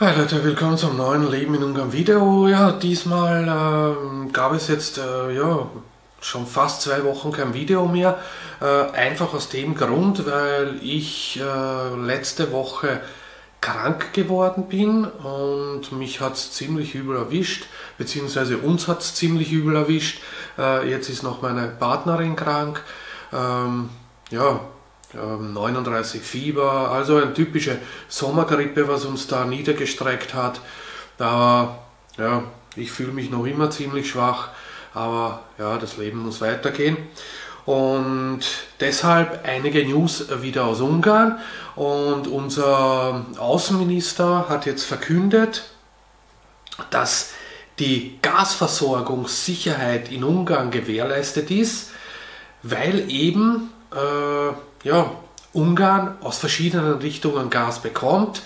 Hi Leute, willkommen zum neuen Leben in Ungarn Video. Ja, diesmal gab es jetzt ja, schon fast 2 Wochen kein Video mehr. Einfach aus dem Grund, weil ich letzte Woche krank geworden bin und mich hat es ziemlich übel erwischt, beziehungsweise uns hat es ziemlich übel erwischt. Jetzt ist noch meine Partnerin krank. 39 Fieber, also eine typische Sommergrippe, was uns da niedergestreckt hat. Da, ja, ich fühle mich noch immer ziemlich schwach, aber ja, das Leben muss weitergehen. Und deshalb einige News wieder aus Ungarn. Und unser Außenminister hat jetzt verkündet, dass die Gasversorgungssicherheit in Ungarn gewährleistet ist, weil eben ja, Ungarn aus verschiedenen Richtungen Gas bekommt,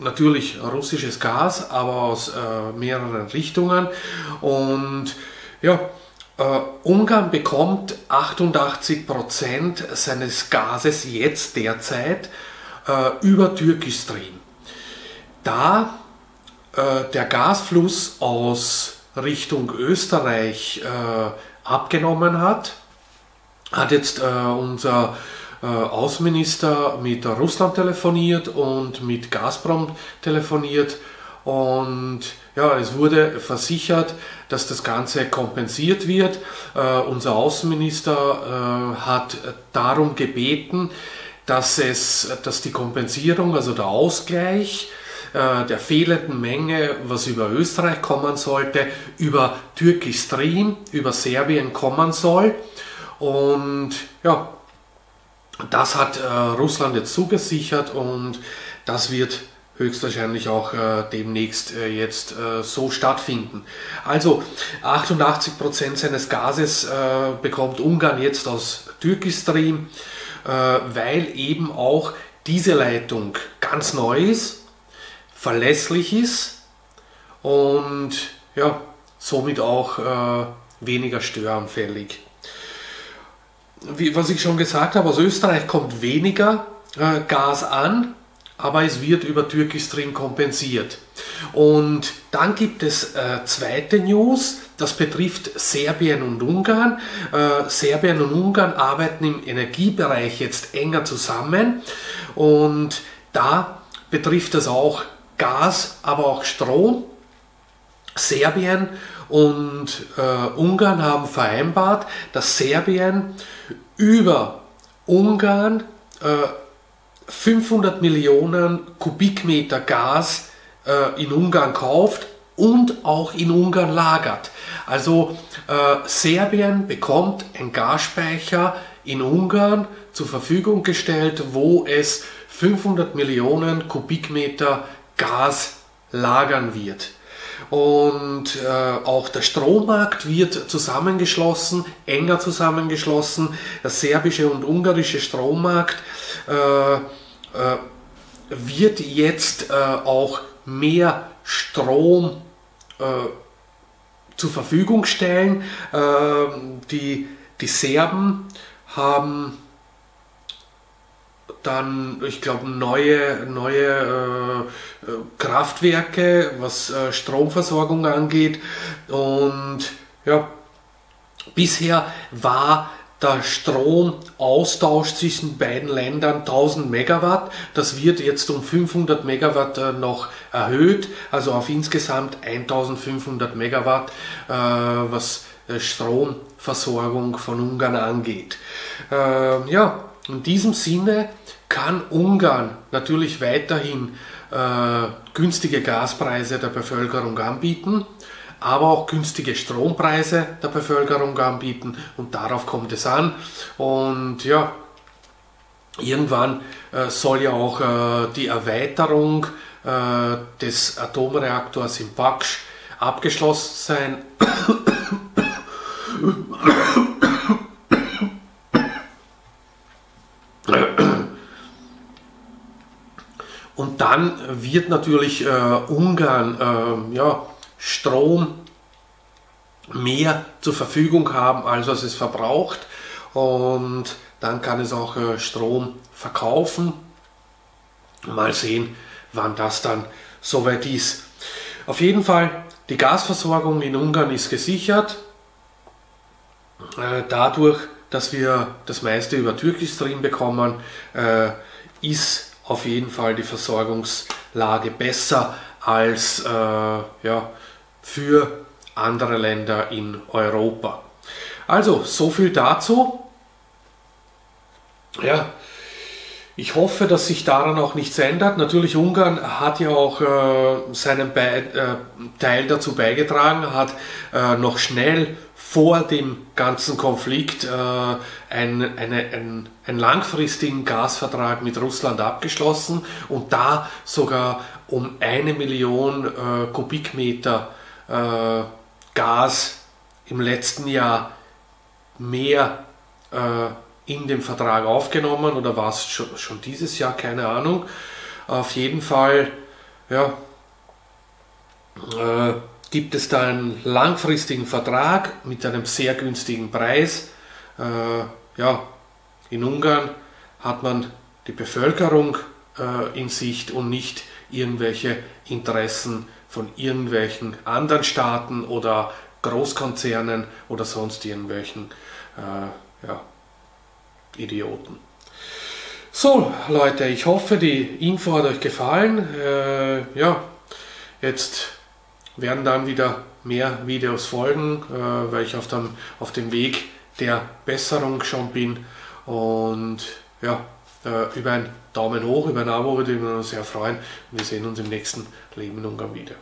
natürlich russisches Gas, aber aus mehreren Richtungen. Und ja, Ungarn bekommt 88% seines Gases jetzt derzeit über TurkStream. Da der Gasfluss aus Richtung Österreich abgenommen hat, jetzt unser Außenminister mit Russland telefoniert und mit Gazprom telefoniert, und ja, es wurde versichert, dass das Ganze kompensiert wird. Unser Außenminister hat darum gebeten, dass die Kompensierung, also der Ausgleich der fehlenden Menge, was über Österreich kommen sollte, über TurkStream, über Serbien kommen soll. Und ja, das hat Russland jetzt zugesichert, und das wird höchstwahrscheinlich auch demnächst jetzt so stattfinden. Also 88% seines Gases bekommt Ungarn jetzt aus TurkStream, weil eben auch diese Leitung ganz neu ist, verlässlich ist und ja, somit auch weniger störanfällig. Was ich schon gesagt habe, aus Österreich kommt weniger Gas an, aber es wird über TurkStream kompensiert. Und dann gibt es zweite News, das betrifft Serbien und Ungarn. Serbien und Ungarn arbeiten im Energiebereich jetzt enger zusammen, und da betrifft das auch Gas, aber auch Strom. Serbien und Ungarn haben vereinbart, dass Serbien über Ungarn 500 Millionen Kubikmeter Gas in Ungarn kauft und auch in Ungarn lagert. Also Serbien bekommt einen Gasspeicher in Ungarn zur Verfügung gestellt, wo es 500 Millionen Kubikmeter Gas lagern wird. Und auch der Strommarkt wird zusammengeschlossen, enger zusammengeschlossen. Der serbische und ungarische Strommarkt wird jetzt auch mehr Strom zur Verfügung stellen. Die Serben haben dann, ich glaube, neue Kraftwerke, was Stromversorgung angeht. Und ja, bisher war der Stromaustausch zwischen beiden Ländern 1000 Megawatt. Das wird jetzt um 500 Megawatt noch erhöht, also auf insgesamt 1500 Megawatt, was Stromversorgung von Ungarn angeht. Ja, in diesem Sinne kann Ungarn natürlich weiterhin günstige Gaspreise der Bevölkerung anbieten, aber auch günstige Strompreise der Bevölkerung anbieten, und darauf kommt es an. Und ja, irgendwann soll ja auch die Erweiterung des Atomreaktors in Paks abgeschlossen sein. Und dann wird natürlich Ungarn ja, Strom mehr zur Verfügung haben, als was es verbraucht. Und dann kann es auch Strom verkaufen. Mal sehen, wann das dann soweit ist. Auf jeden Fall, die Gasversorgung in Ungarn ist gesichert, dadurch, dass wir das meiste über TurkStream bekommen, ist auf jeden Fall die Versorgungslage besser als ja, für andere Länder in Europa. Also, so viel dazu. Ja, ich hoffe, dass sich daran auch nichts ändert. Natürlich, Ungarn hat ja auch seinen Teil dazu beigetragen, hat noch schnell vor dem ganzen Konflikt einen langfristigen Gasvertrag mit Russland abgeschlossen und da sogar um 1 Million Kubikmeter Gas im letzten Jahr mehr in dem Vertrag aufgenommen, oder war es schon dieses Jahr, keine Ahnung. Auf jeden Fall, ja, gibt es da einen langfristigen Vertrag mit einem sehr günstigen Preis. Ja, in Ungarn hat man die Bevölkerung in Sicht und nicht irgendwelche Interessen von irgendwelchen anderen Staaten oder Großkonzernen oder sonst irgendwelchen ja, Idioten. So Leute, ich hoffe, die Info hat euch gefallen. Ja, jetzt werden dann wieder mehr Videos folgen, weil ich auf dem Weg der Besserung schon bin. Und ja, über einen Daumen hoch, über ein Abo würde ich mich sehr freuen. Wir sehen uns im nächsten Leben in Ungarn wieder.